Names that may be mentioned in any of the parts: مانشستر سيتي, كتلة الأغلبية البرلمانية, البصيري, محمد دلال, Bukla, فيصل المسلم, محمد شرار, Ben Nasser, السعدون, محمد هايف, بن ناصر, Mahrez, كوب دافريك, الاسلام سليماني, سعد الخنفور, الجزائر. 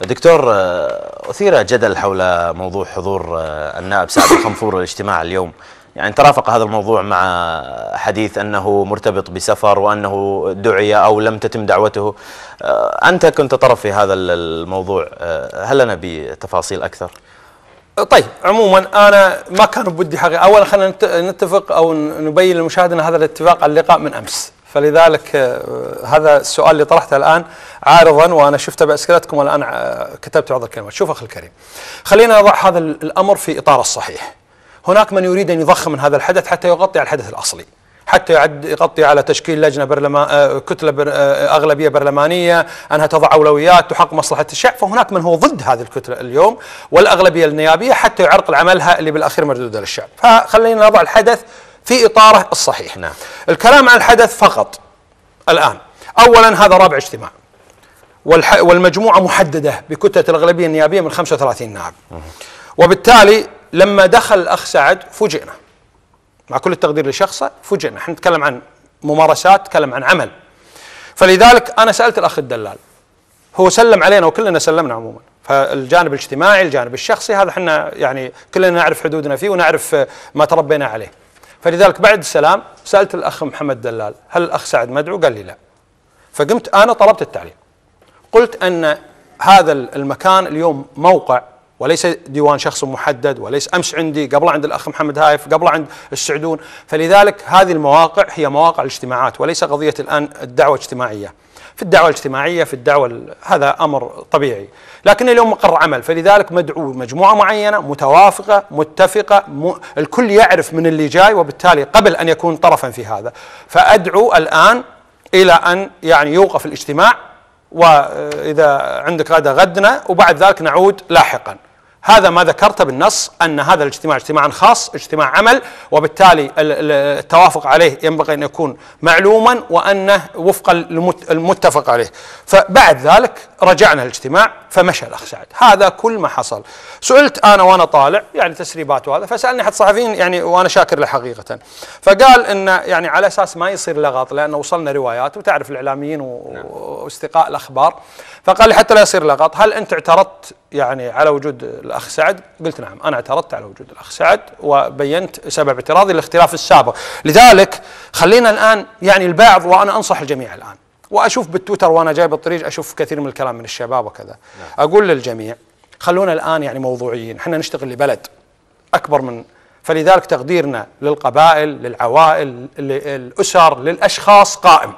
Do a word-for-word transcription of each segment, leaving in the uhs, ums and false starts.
دكتور، أثير جدل حول موضوع حضور النائب سعد الخنفور الاجتماع اليوم، يعني ترافق هذا الموضوع مع حديث أنه مرتبط بسفر وأنه دعي أو لم تتم دعوته. أنت كنت طرف في هذا الموضوع، هل لنا بتفاصيل أكثر؟ طيب، عموما أنا ما كان بدي حقيقة. أولا خلينا نتفق أو نبين للمشاهد أن هذا الاتفاق على اللقاء من أمس، فلذلك هذا السؤال اللي طرحته الآن عارضا، وأنا شفته بأسئلتكم والآن كتبت بعض الكلمات. شوف أخي الكريم، خلينا نضع هذا الأمر في إطاره الصحيح. هناك من يريد أن يضخم من هذا الحدث حتى يغطي على الحدث الأصلي، حتى يعد يغطي على تشكيل لجنة برلمان كتلة بر... أغلبية برلمانية، أنها تضع أولويات تحقق مصلحة الشعب. فهناك من هو ضد هذه الكتلة اليوم والأغلبية النيابية حتى يعرقل عملها اللي بالأخير مردودة للشعب. فخلينا نضع الحدث في إطاره الصحيح. نعم. الكلام عن الحدث فقط الآن. أولا، هذا رابع اجتماع، والح... والمجموعة محددة بكتلة الأغلبية النيابية من خمسة وثلاثين نائب، وبالتالي لما دخل الأخ سعد فوجئنا، مع كل التقدير لشخصه فوجئنا. احنا نتكلم عن ممارسات، نتكلم عن عمل. فلذلك أنا سألت الأخ الدلال، هو سلم علينا وكلنا سلمنا عموما، فالجانب الاجتماعي الجانب الشخصي هذا احنا يعني كلنا نعرف حدودنا فيه ونعرف ما تربينا عليه. فلذلك بعد السلام سألت الأخ محمد دلال هل الأخ سعد مدعو؟ قال لي لا. فقمت أنا طلبت التعليل، قلت أن هذا المكان اليوم موقع وليس ديوان شخص محدد، وليس أمس عندي، قبل عند الأخ محمد هايف، قبل عند السعدون. فلذلك هذه المواقع هي مواقع الاجتماعات وليس قضية الآن الدعوة الاجتماعية. في الدعوة الاجتماعية في الدعوة هذا أمر طبيعي، لكن اليوم مقر عمل. فلذلك مدعو مجموعة معينة متوافقة متفقة، م... الكل يعرف من اللي جاي، وبالتالي قبل أن يكون طرفا في هذا. فأدعو الآن إلى أن يعني يوقف الاجتماع، وإذا عندك غدا غدنا وبعد ذلك نعود لاحقا. هذا ما ذكرت بالنص، أن هذا الاجتماع اجتماع خاص، اجتماع عمل، وبالتالي التوافق عليه ينبغي أن يكون معلوما وأنه وفق المتفق عليه. فبعد ذلك رجعنا الاجتماع فمشى الأخ سعد. هذا كل ما حصل. سئلت أنا وأنا طالع يعني تسريبات وهذا، فسألني أحد الصحفيين يعني وأنا شاكر له حقيقة، فقال إن يعني على أساس ما يصير لغط، لأنه وصلنا روايات وتعرف الإعلاميين واستقاء الأخبار، فقال لي حتى لا يصير لغط، هل أنت اعترضت يعني على وجود الأخ سعد؟ قلت نعم، أنا اعترضت على وجود الأخ سعد وبينت سبب اعتراضي للاختلاف السابق. لذلك خلينا الآن يعني البعض، وأنا أنصح الجميع الآن، وأشوف بالتويتر وأنا جاي بالطريق أشوف كثير من الكلام من الشباب وكذا، أقول للجميع خلونا الآن يعني موضوعيين. احنا نشتغل لبلد أكبر من، فلذلك تقديرنا للقبائل للعوائل للأسر للأشخاص قائم،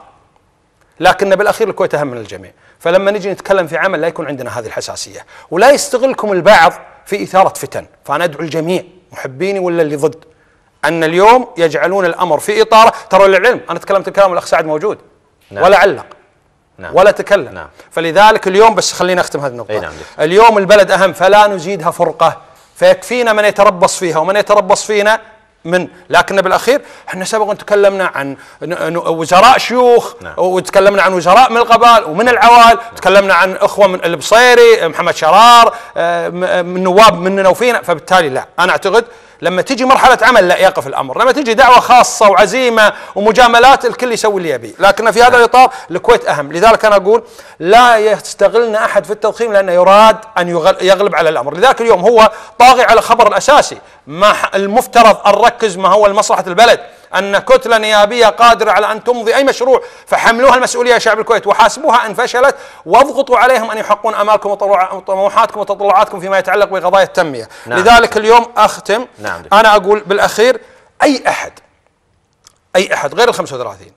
لكن بالأخير الكويت أهم من الجميع. فلما نجي نتكلم في عمل لا يكون عندنا هذه الحساسية، ولا يستغلكم البعض في إثارة فتن. فأنا أدعو الجميع محبيني ولا اللي ضد، أن اليوم يجعلون الأمر في إطارة. ترى للعلم أنا تكلمت الكلام والأخ سعد موجود. نعم. ولا علق. نعم. ولا تكلم. نعم. فلذلك اليوم، بس خلينا أختم هذه النقطة. نعم. اليوم البلد أهم، فلا نزيدها فرقة، فيكفينا من يتربص فيها ومن يتربص فينا من، لكن بالاخير احنا سبق ان تكلمنا عن وزراء شيوخ. نعم. وتكلمنا عن وزراء من القبائل ومن العوائل. نعم. تكلمنا عن اخوه من البصيري، محمد شرار، من نواب مننا وفينا. فبالتالي لا، انا اعتقد لما تجي مرحله عمل لا يقف الامر، لما تجي دعوه خاصه وعزيمه ومجاملات الكل يسوي اللي يبيه، لكن في هذا الاطار الكويت اهم. لذلك انا اقول لا يستغلنا احد في التضخيم، لانه يراد ان يغلب على الامر. لذلك اليوم هو طاغي على خبر الاساسي، ما المفترض ان نركز ما هو لمصلحه البلد، ان كتله نيابيه قادره على ان تمضي اي مشروع. فحملوها المسؤوليه يا شعب الكويت، وحاسبوها ان فشلت، واضغطوا عليهم ان يحققون امالكم وطموحاتكم وتطلعاتكم فيما يتعلق بقضايا التنميه. نعم. لذلك اليوم اختم. نعم. انا اقول بالاخير اي احد اي احد غير ال خمسة وثلاثين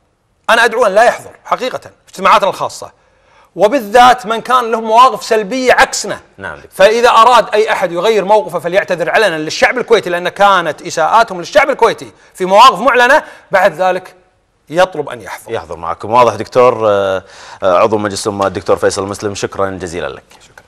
انا ادعو ان لا يحضر حقيقه اجتماعاتنا الخاصه، وبالذات من كان له مواقف سلبية عكسنا. نعم. فإذا أراد أي أحد يغير موقفه فليعتذر علنا للشعب الكويتي، لأن كانت إساءاتهم للشعب الكويتي في مواقف معلنة. بعد ذلك يطلب أن يحضر يحضر معكم. واضح دكتور. عضو مجلس الأمة الدكتور فيصل المسلم، شكرا جزيلا لك. شكرا.